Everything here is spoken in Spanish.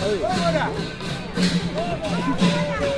Buena, buena.